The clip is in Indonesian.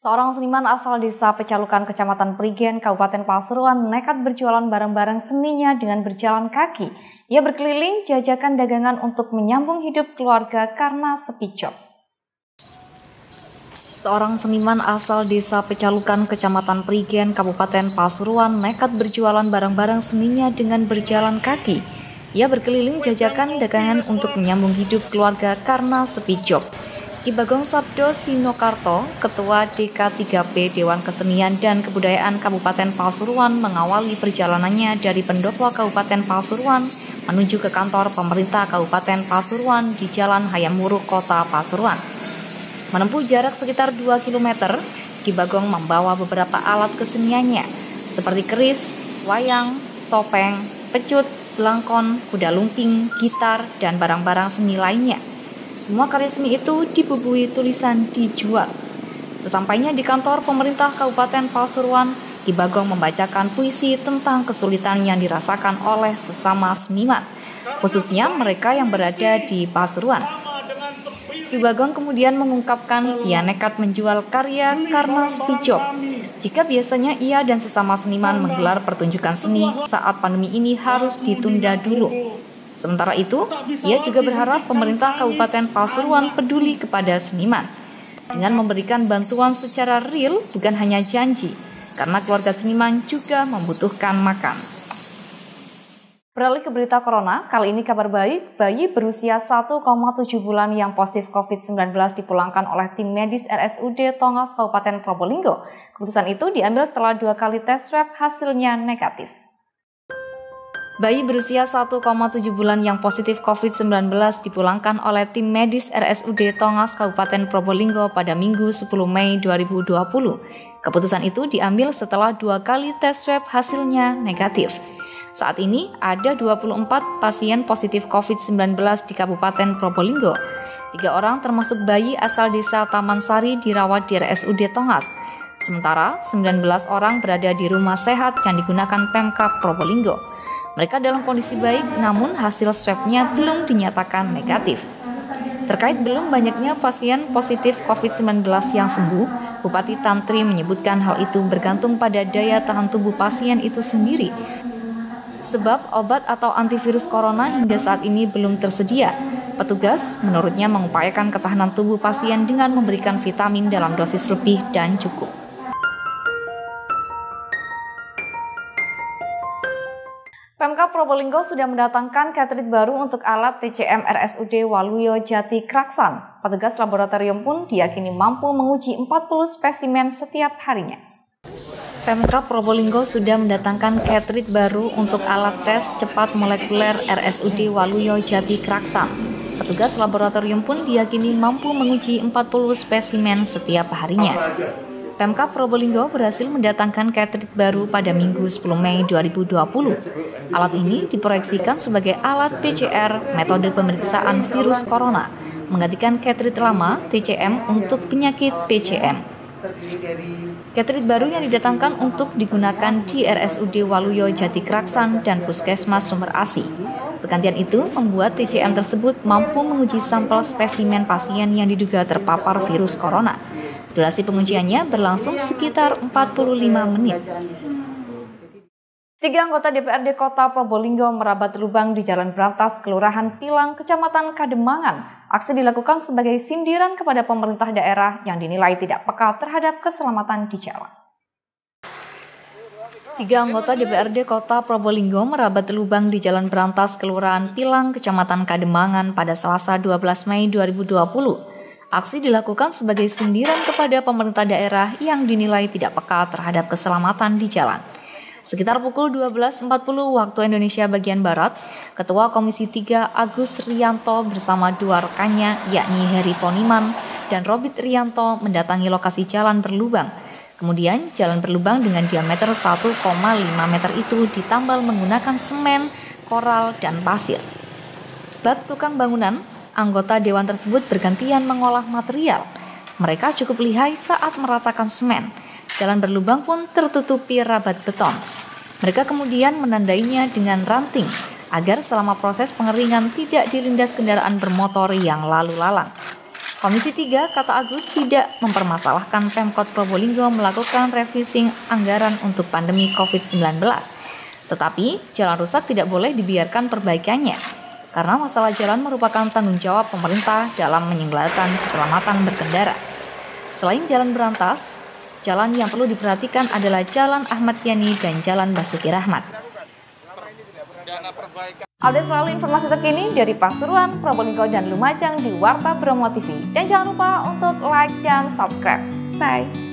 Seorang seniman asal desa Pecalukan, Kecamatan Perigen, Kabupaten Pasuruan nekat berjualan barang-barang seninya dengan berjalan kaki. Ia berkeliling jajakan dagangan untuk menyambung hidup keluarga karena sepi job. Seorang seniman asal desa Pecalukan, Kecamatan Perigen, Kabupaten Pasuruan nekat berjualan barang-barang seninya dengan berjalan kaki. Ia berkeliling jajakan dagangan untuk menyambung hidup keluarga karena sepi job. Ki Bagong Sabdo Sino Karto, Ketua DK3P Dewan Kesenian dan Kebudayaan Kabupaten Pasuruan mengawali perjalanannya dari pendopo Kabupaten Pasuruan menuju ke kantor pemerintah Kabupaten Pasuruan di Jalan Hayam Wuruk, Kota Pasuruan. Menempuh jarak sekitar 2 km, Ki Bagong membawa beberapa alat keseniannya seperti keris, wayang, topeng, pecut, belangkon, kuda lumping, gitar, dan barang-barang seni lainnya. Semua karya seni itu dibubuhi tulisan dijual. Sesampainya di kantor pemerintah Kabupaten Pasuruan, Ki Bagong membacakan puisi tentang kesulitan yang dirasakan oleh sesama seniman, khususnya mereka yang berada di Pasuruan. Ki Bagong kemudian mengungkapkan ia nekat menjual karya karena sepi job. Jika biasanya ia dan sesama seniman menggelar pertunjukan seni, saat pandemi ini harus ditunda dulu. Sementara itu, ia juga berharap pemerintah Kabupaten Pasuruan peduli kepada seniman dengan memberikan bantuan secara real, bukan hanya janji, karena keluarga seniman juga membutuhkan makan. Beralih ke berita corona, kali ini kabar baik, bayi berusia 1,7 bulan yang positif COVID-19 dipulangkan oleh tim medis RSUD Tongas Kabupaten Probolinggo. Keputusan itu diambil setelah 2 kali tes swab hasilnya negatif. Bayi berusia 1,7 bulan yang positif COVID-19 dipulangkan oleh tim medis RSUD Tongas Kabupaten Probolinggo pada Minggu 10 Mei 2020. Keputusan itu diambil setelah 2 kali tes swab hasilnya negatif. Saat ini ada 24 pasien positif COVID-19 di Kabupaten Probolinggo. 3 orang termasuk bayi asal desa Taman Sari dirawat di RSUD Tongas. Sementara 19 orang berada di rumah sehat yang digunakan Pemkab Probolinggo. Mereka dalam kondisi baik, namun hasil swab-nya belum dinyatakan negatif. Terkait belum banyaknya pasien positif COVID-19 yang sembuh, Bupati Tantri menyebutkan hal itu bergantung pada daya tahan tubuh pasien itu sendiri. Sebab obat atau antivirus corona hingga saat ini belum tersedia. Petugas menurutnya mengupayakan ketahanan tubuh pasien dengan memberikan vitamin dalam dosis lebih dan cukup. Pemkab Probolinggo sudah mendatangkan cartridge baru untuk alat TCM RSUD Waluyo Jati Kraksan. Petugas laboratorium pun diyakini mampu menguji 40 spesimen setiap harinya. Pemkab Probolinggo sudah mendatangkan cartridge baru untuk alat tes cepat molekuler RSUD Waluyo Jati Kraksan. Petugas laboratorium pun diyakini mampu menguji 40 spesimen setiap harinya. Pemkab Probolinggo berhasil mendatangkan cartridge baru pada Minggu 10 Mei 2020. Alat ini diproyeksikan sebagai alat PCR metode pemeriksaan virus corona, menggantikan cartridge lama TCM untuk penyakit PCM. Cartridge baru yang didatangkan untuk digunakan di RSUD Waluyo Jati Kraksan dan Puskesmas Sumber Asi. Pergantian itu membuat TCM tersebut mampu menguji sampel spesimen pasien yang diduga terpapar virus corona. Durasi pengujiannya berlangsung sekitar 45 menit. 3 anggota DPRD Kota Probolinggo merabat lubang di Jalan Brantas, Kelurahan Pilang, Kecamatan Kademangan. Aksi dilakukan sebagai sindiran kepada pemerintah daerah yang dinilai tidak peka terhadap keselamatan di jalan. 3 anggota DPRD Kota Probolinggo merabat lubang di Jalan Brantas, Kelurahan Pilang, Kecamatan Kademangan pada Selasa 12 Mei 2020. Aksi dilakukan sebagai sindiran kepada pemerintah daerah yang dinilai tidak peka terhadap keselamatan di jalan. Sekitar pukul 12.40 waktu Indonesia bagian Barat, Ketua Komisi 3 Agus Rianto bersama 2 rekannya yakni Heri Poniman dan Robit Rianto mendatangi lokasi jalan berlubang. Kemudian jalan berlubang dengan diameter 1,5 meter itu ditambal menggunakan semen, koral, dan pasir. Bak tukang bangunan, anggota dewan tersebut bergantian mengolah material. Mereka cukup lihai saat meratakan semen. Jalan berlubang pun tertutupi rabat beton. Mereka kemudian menandainya dengan ranting agar selama proses pengeringan tidak dilindas kendaraan bermotor yang lalu lalang. Komisi 3, kata Agus, tidak mempermasalahkan Pemkot Probolinggo melakukan revising anggaran untuk pandemi COVID-19. Tetapi, jalan rusak tidak boleh dibiarkan perbaikannya, karena masalah jalan merupakan tanggung jawab pemerintah dalam menyenggarkan keselamatan berkendara. Selain Jalan Brantas, jalan yang perlu diperhatikan adalah Jalan Ahmad Yani dan Jalan Basuki Rahmat. Update selalu informasi terkini dari Pasuruan, Probolinggo, dan Lumajang di Wartabromo TV. Dan jangan lupa untuk like dan subscribe. Bye!